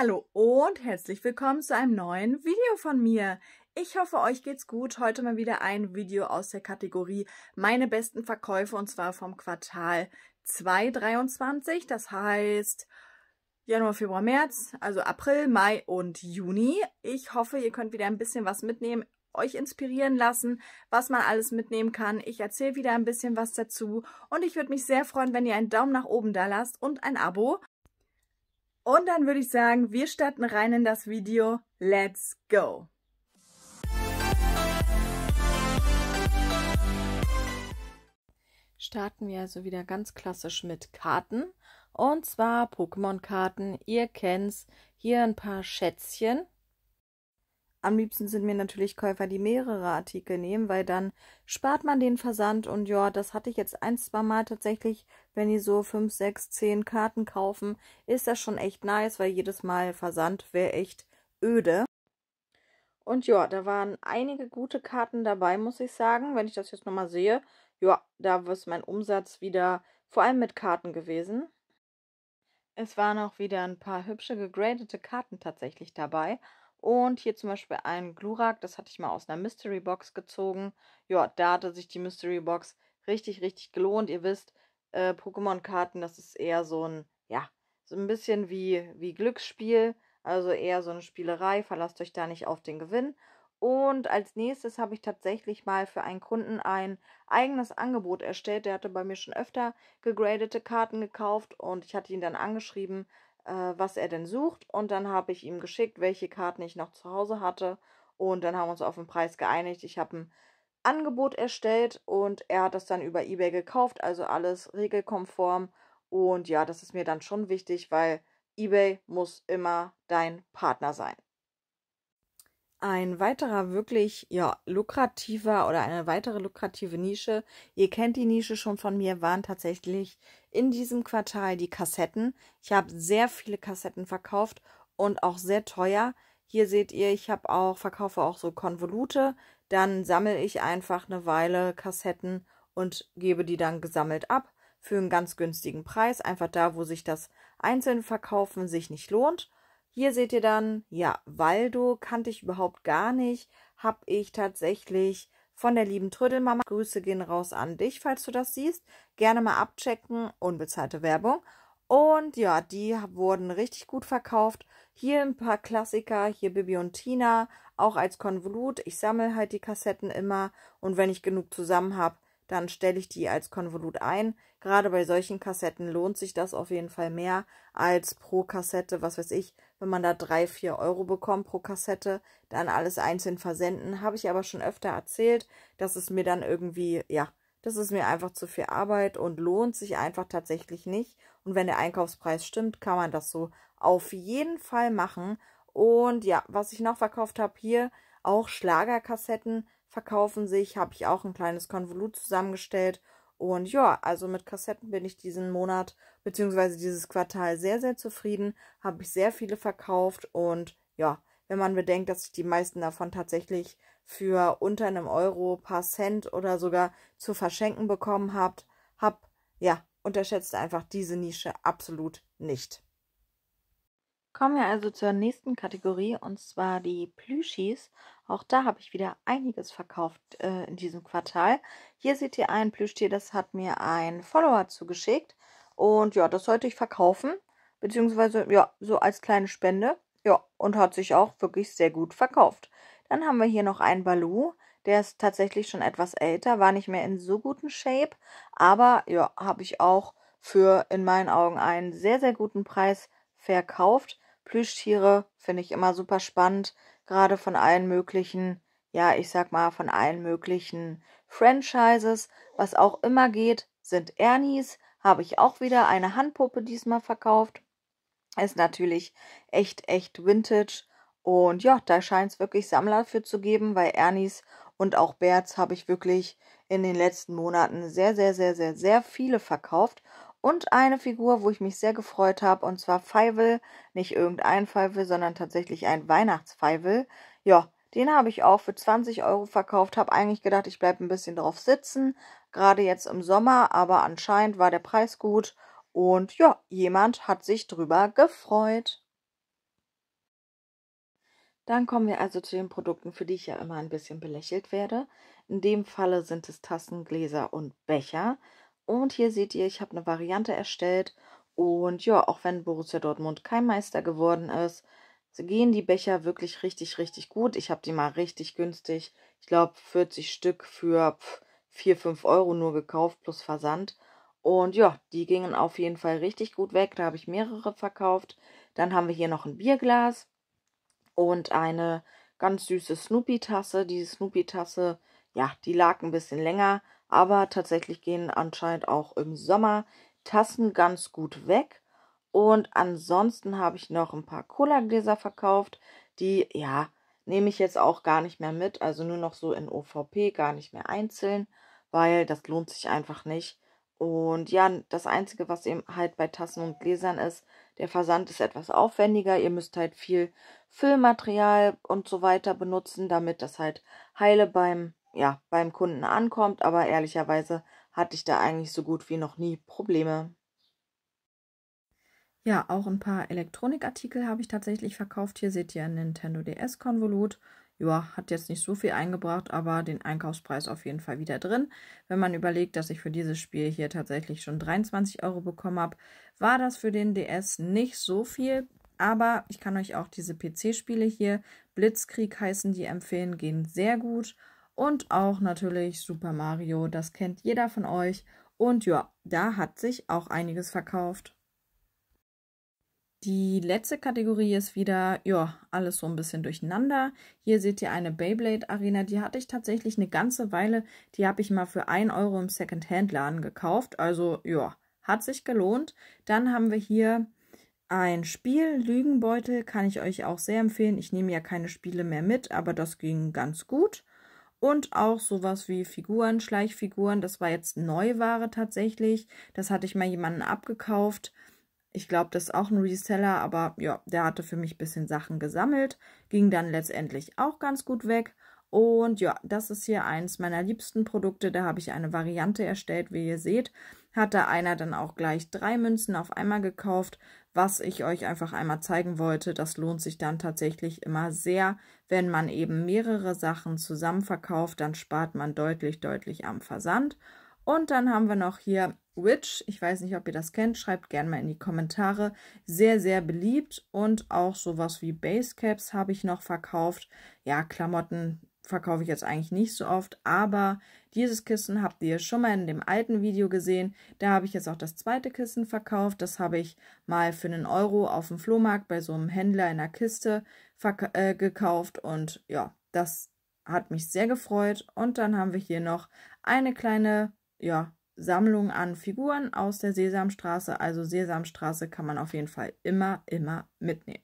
Hallo und herzlich willkommen zu einem neuen Video von mir. Ich hoffe, euch geht's gut. Heute mal wieder ein Video aus der Kategorie Meine besten Verkäufe und zwar vom Quartal 2023. Das heißt Januar, Februar, März, also April, Mai und Juni. Ich hoffe, ihr könnt wieder ein bisschen was mitnehmen, euch inspirieren lassen, was man alles mitnehmen kann. Ich erzähle wieder ein bisschen was dazu und ich würde mich sehr freuen, wenn ihr einen Daumen nach oben da lasst und ein Abo. Und dann würde ich sagen, wir starten rein in das Video. Let's go! Starten wir also wieder ganz klassisch mit Karten. Und zwar Pokémon-Karten. Ihr kennt's. Hier ein paar Schätzchen. Am liebsten sind mir natürlich Käufer, die mehrere Artikel nehmen, weil dann spart man den Versand. Und ja, das hatte ich jetzt ein, zwei Mal tatsächlich, wenn die so 5, 6, 10 Karten kaufen, ist das schon echt nice, weil jedes Mal Versand wäre echt öde. Und ja, da waren einige gute Karten dabei, muss ich sagen. Wenn ich das jetzt nochmal sehe, ja, da ist mein Umsatz wieder vor allem mit Karten gewesen. Es waren auch wieder ein paar hübsche gegradete Karten tatsächlich dabei. Und hier zum Beispiel ein Glurak, das hatte ich mal aus einer Mystery Box gezogen. Ja, da hatte sich die Mystery Box richtig, richtig gelohnt. Ihr wisst, Pokémon-Karten, das ist eher so ein, ja, so ein bisschen wie Glücksspiel. Also eher so eine Spielerei, verlasst euch da nicht auf den Gewinn. Und als nächstes habe ich tatsächlich mal für einen Kunden ein eigenes Angebot erstellt. Der hatte bei mir schon öfter gegradete Karten gekauft und ich hatte ihn dann angeschrieben, was er denn sucht, und dann habe ich ihm geschickt, welche Karten ich noch zu Hause hatte, und dann haben wir uns auf den Preis geeinigt. Ich habe ein Angebot erstellt und er hat das dann über eBay gekauft, also alles regelkonform. Und ja, das ist mir dann schon wichtig, weil eBay muss immer dein Partner sein. Ein weiterer wirklich, ja, lukrativer oder eine weitere lukrative Nische, ihr kennt die Nische schon von mir, waren tatsächlich in diesem Quartal die Kassetten. Ich habe sehr viele Kassetten verkauft und auch sehr teuer. Hier seht ihr, ich habe auch, verkaufe auch so Konvolute, dann sammle ich einfach eine Weile Kassetten und gebe die dann gesammelt ab für einen ganz günstigen Preis, einfach da, wo sich das einzelne Verkaufen sich nicht lohnt. Hier seht ihr dann, ja, Waldo kannte ich überhaupt gar nicht, habe ich tatsächlich von der lieben Trödelmama. Grüße gehen raus an dich, falls du das siehst. Gerne mal abchecken, unbezahlte Werbung. Und ja, die wurden richtig gut verkauft. Hier ein paar Klassiker, hier Bibi und Tina, auch als Konvolut. Ich sammle halt die Kassetten immer und wenn ich genug zusammen habe, dann stelle ich die als Konvolut ein. Gerade bei solchen Kassetten lohnt sich das auf jeden Fall mehr als pro Kassette, was weiß ich, wenn man da 3, 4 € bekommt pro Kassette, dann alles einzeln versenden. Habe ich aber schon öfter erzählt, dass es mir dann irgendwie, ja, das ist mir einfach zu viel Arbeit und lohnt sich einfach tatsächlich nicht. Und wenn der Einkaufspreis stimmt, kann man das so auf jeden Fall machen. Und ja, was ich noch verkauft habe, hier auch Schlagerkassetten verkaufen sich, habe ich auch ein kleines Konvolut zusammengestellt. Und ja, also mit Kassetten bin ich diesen Monat bzw. dieses Quartal sehr, sehr zufrieden. Habe ich sehr viele verkauft und ja, wenn man bedenkt, dass ich die meisten davon tatsächlich für unter einem Euro, paar Cent oder sogar zu verschenken bekommen habe, ja, unterschätzt einfach diese Nische absolut nicht. Kommen wir also zur nächsten Kategorie, und zwar die Plüschis. Auch da habe ich wieder einiges verkauft in diesem Quartal. Hier seht ihr ein Plüschtier, das hat mir ein Follower zugeschickt. Und ja, das sollte ich verkaufen, beziehungsweise ja, so als kleine Spende. Ja, und hat sich auch wirklich sehr gut verkauft. Dann haben wir hier noch einen Baloo. Der ist tatsächlich schon etwas älter, war nicht mehr in so gutem Shape. Aber ja, habe ich auch für in meinen Augen einen sehr, sehr guten Preis verkauft. Plüschtiere finde ich immer super spannend, gerade von allen möglichen, ja, ich sag mal, von allen möglichen Franchises. Was auch immer geht, sind Ernies. Habe ich auch wieder eine Handpuppe diesmal verkauft. Ist natürlich echt, echt vintage. Und ja, da scheint es wirklich Sammler für zu geben, weil Ernies und auch Berts habe ich wirklich in den letzten Monaten sehr, sehr, sehr, sehr, sehr viele verkauft. Und eine Figur, wo ich mich sehr gefreut habe, und zwar Pfeivel. Nicht irgendein Pfeivel, sondern tatsächlich ein Weihnachtspfeivel. Ja, den habe ich auch für 20 € verkauft. Habe eigentlich gedacht, ich bleibe ein bisschen drauf sitzen, gerade jetzt im Sommer. Aber anscheinend war der Preis gut und ja, jemand hat sich drüber gefreut. Dann kommen wir also zu den Produkten, für die ich ja immer ein bisschen belächelt werde. In dem Falle sind es Tassen, Gläser und Becher. Und hier seht ihr, ich habe eine Variante erstellt. Und ja, auch wenn Borussia Dortmund kein Meister geworden ist, gehen die Becher wirklich richtig, richtig gut. Ich habe die mal richtig günstig, ich glaube 40 Stück für 4, 5 Euro nur gekauft plus Versand. Und ja, die gingen auf jeden Fall richtig gut weg. Da habe ich mehrere verkauft. Dann haben wir hier noch ein Bierglas und eine ganz süße Snoopy-Tasse. Diese Snoopy-Tasse, ja, die lag ein bisschen länger. Aber tatsächlich gehen anscheinend auch im Sommer Tassen ganz gut weg. Und ansonsten habe ich noch ein paar Cola-Gläser verkauft. Die, ja, nehme ich jetzt auch gar nicht mehr mit. Also nur noch so in OVP, gar nicht mehr einzeln, weil das lohnt sich einfach nicht. Und ja, das Einzige, was eben halt bei Tassen und Gläsern ist, der Versand ist etwas aufwendiger. Ihr müsst halt viel Füllmaterial und so weiter benutzen, damit das halt heile beim Kunden ankommt. Aber ehrlicherweise hatte ich da eigentlich so gut wie noch nie Probleme. Ja, auch ein paar Elektronikartikel habe ich tatsächlich verkauft. Hier seht ihr ein Nintendo DS Konvolut. Ja, hat jetzt nicht so viel eingebracht, aber den Einkaufspreis auf jeden Fall wieder drin. Wenn man überlegt, dass ich für dieses Spiel hier tatsächlich schon 23 Euro bekommen habe, war das für den DS nicht so viel. Aber ich kann euch auch diese PC-Spiele hier, Blitzkrieg heißen die, empfehlen, gehen sehr gut. Und auch natürlich Super Mario, das kennt jeder von euch. Und ja, da hat sich auch einiges verkauft. Die letzte Kategorie ist wieder, ja, alles so ein bisschen durcheinander. Hier seht ihr eine Beyblade-Arena, die hatte ich tatsächlich eine ganze Weile. Die habe ich mal für 1 Euro im Second-Hand-Laden gekauft. Also, ja, hat sich gelohnt. Dann haben wir hier ein Spiel, Lügenbeutel, kann ich euch auch sehr empfehlen. Ich nehme ja keine Spiele mehr mit, aber das ging ganz gut. Und auch sowas wie Figuren, Schleichfiguren, das war jetzt Neuware tatsächlich. Das hatte ich mal jemanden abgekauft. Ich glaube, das ist auch ein Reseller, aber ja, der hatte für mich ein bisschen Sachen gesammelt. Ging dann letztendlich auch ganz gut weg. Und ja, das ist hier eins meiner liebsten Produkte. Da habe ich eine Variante erstellt, wie ihr seht. Hat da einer dann auch gleich 3 Münzen auf einmal gekauft, was ich euch einfach einmal zeigen wollte. Das lohnt sich dann tatsächlich immer sehr, wenn man eben mehrere Sachen zusammen verkauft. Dann spart man deutlich, deutlich am Versand. Und dann haben wir noch hier Witch, ich weiß nicht, ob ihr das kennt, schreibt gerne mal in die Kommentare. Sehr, sehr beliebt und auch sowas wie Basecaps habe ich noch verkauft. Ja, Klamotten verkaufe ich jetzt eigentlich nicht so oft, aber dieses Kissen habt ihr schon mal in dem alten Video gesehen. Da habe ich jetzt auch das zweite Kissen verkauft. Das habe ich mal für 1 Euro auf dem Flohmarkt bei so einem Händler in der Kiste gekauft und ja, das hat mich sehr gefreut. Und dann haben wir hier noch eine kleine, ja, Sammlung an Figuren aus der Sesamstraße. Also Sesamstraße kann man auf jeden Fall immer, immer mitnehmen.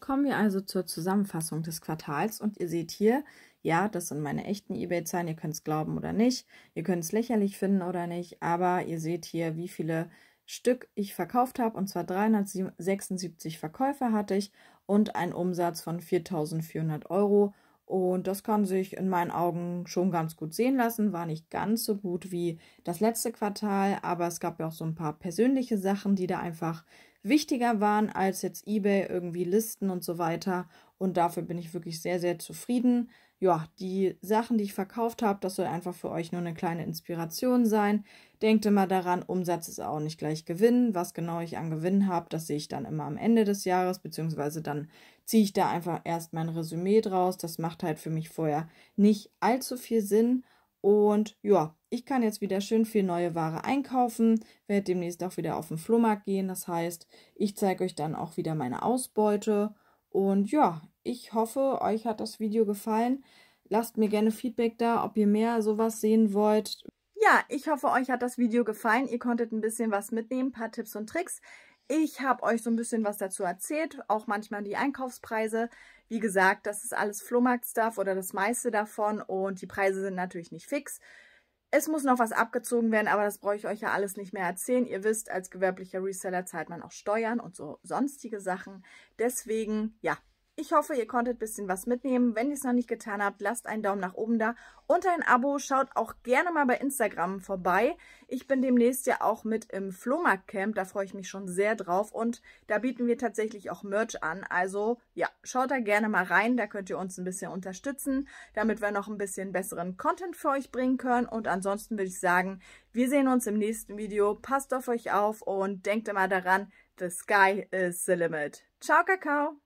Kommen wir also zur Zusammenfassung des Quartals und ihr seht hier, ja, das sind meine echten eBay-Zahlen, ihr könnt es glauben oder nicht, ihr könnt es lächerlich finden oder nicht, aber ihr seht hier, wie viele Stück ich verkauft habe, und zwar 376 Verkäufe hatte ich und einen Umsatz von 4.400 Euro. Und das kann sich in meinen Augen schon ganz gut sehen lassen. War nicht ganz so gut wie das letzte Quartal, aber es gab ja auch so ein paar persönliche Sachen, die da einfach wichtiger waren als jetzt eBay, irgendwie Listen und so weiter. Und dafür bin ich wirklich sehr, sehr zufrieden. Ja, die Sachen, die ich verkauft habe, das soll einfach für euch nur eine kleine Inspiration sein. Denkt immer daran, Umsatz ist auch nicht gleich Gewinn. Was genau ich an Gewinn habe, das sehe ich dann immer am Ende des Jahres, beziehungsweise dann ziehe ich da einfach erst mein Resümee draus. Das macht halt für mich vorher nicht allzu viel Sinn. Und ja, ich kann jetzt wieder schön viel neue Ware einkaufen, werde demnächst auch wieder auf den Flohmarkt gehen. Das heißt, ich zeige euch dann auch wieder meine Ausbeute. Und ja, ich hoffe, euch hat das Video gefallen. Lasst mir gerne Feedback da, ob ihr mehr sowas sehen wollt. Ja, ich hoffe, euch hat das Video gefallen. Ihr konntet ein bisschen was mitnehmen, ein paar Tipps und Tricks. Ich habe euch so ein bisschen was dazu erzählt, auch manchmal die Einkaufspreise. Wie gesagt, das ist alles Flohmarkt-Stuff oder das meiste davon und die Preise sind natürlich nicht fix. Es muss noch was abgezogen werden, aber das brauche ich euch ja alles nicht mehr erzählen. Ihr wisst, als gewerblicher Reseller zahlt man auch Steuern und so sonstige Sachen. Deswegen, ja, Ich hoffe, ihr konntet ein bisschen was mitnehmen. Wenn ihr es noch nicht getan habt, lasst einen Daumen nach oben da und ein Abo. Schaut auch gerne mal bei Instagram vorbei. Ich bin demnächst ja auch mit im Flohmarktcamp, da freue ich mich schon sehr drauf. Und da bieten wir tatsächlich auch Merch an. Also ja, schaut da gerne mal rein, da könnt ihr uns ein bisschen unterstützen, damit wir noch ein bisschen besseren Content für euch bringen können. Und ansonsten würde ich sagen, wir sehen uns im nächsten Video. Passt auf euch auf und denkt immer daran, the sky is the limit. Ciao, Kakao!